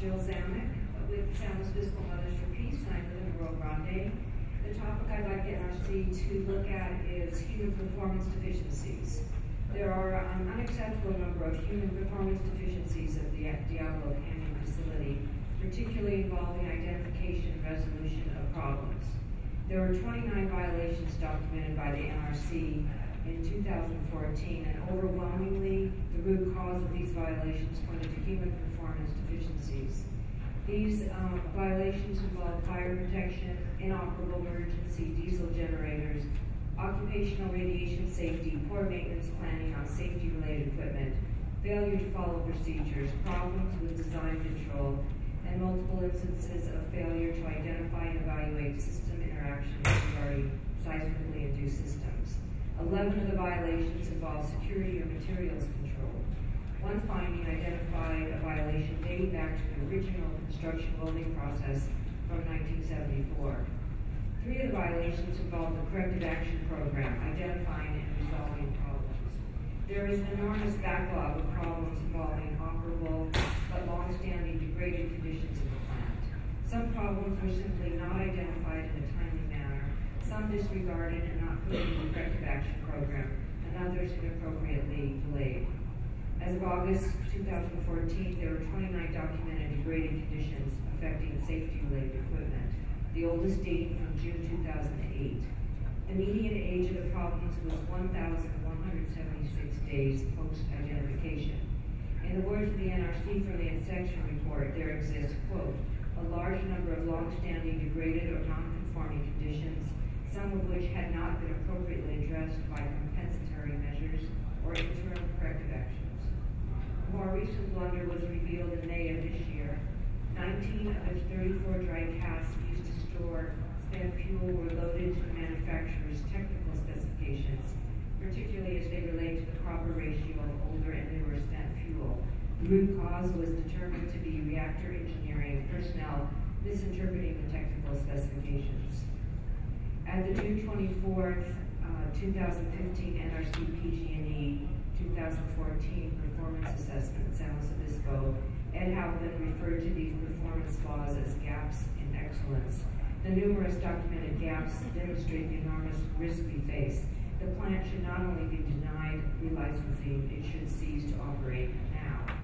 Jill Zamek with San Luis Obispo Mothers for Peace, and I live in Rio Grande. The topic I'd like the NRC to look at is human performance deficiencies. There are an unacceptable number of human performance deficiencies at the Diablo Canyon facility, particularly involving identification and resolution of problems. There were 29 violations documented by the NRC in 2014, and overwhelmingly, the root cause of these violations pointed to human performance deficiencies. These violations involve fire protection, inoperable emergency diesel generators, occupational radiation safety, poor maintenance planning on safety-related equipment, failure to follow procedures, problems with design control, and multiple instances of failure to identify and evaluate system interactions regarding seismically induced systems. 11 of the violations involve security or materials control. One finding identified a violation dating back to the original construction building process from 1974. 3 of the violations involved the corrective action program, identifying and resolving problems. There is an enormous backlog of problems involving operable but long-standing degraded conditions of the plant. Some problems were simply not identified in a timely manner, some disregarded and not put into the corrective action program, and others inappropriately delayed. As of August 2014, there were 29 documented degraded conditions affecting safety-related equipment, the oldest dating from June 2008. The median age of the problems was 1,176 days post-identification. In the words of the NRC for the inspection report, there exists, quote, a large number of long-standing degraded or non-conforming conditions, some of which had not been appropriately addressed by compensatory measures or interim corrective actions. A more recent blunder was revealed in May of this year. 19 of its 34 dry casks used to store spent fuel were loaded to the manufacturer's technical specifications, particularly as they relate to the proper ratio of older and newer spent fuel. The root cause was determined to be reactor engineering personnel misinterpreting the technical specifications. At the June 24th, 2015 NRC PG&E 2014 performance assessment, San Luis Obispo, Ed Halpin referred to these performance flaws as gaps in excellence. The numerous documented gaps demonstrate the enormous risk we face. The plant should not only be denied relicensing, it should cease to operate now.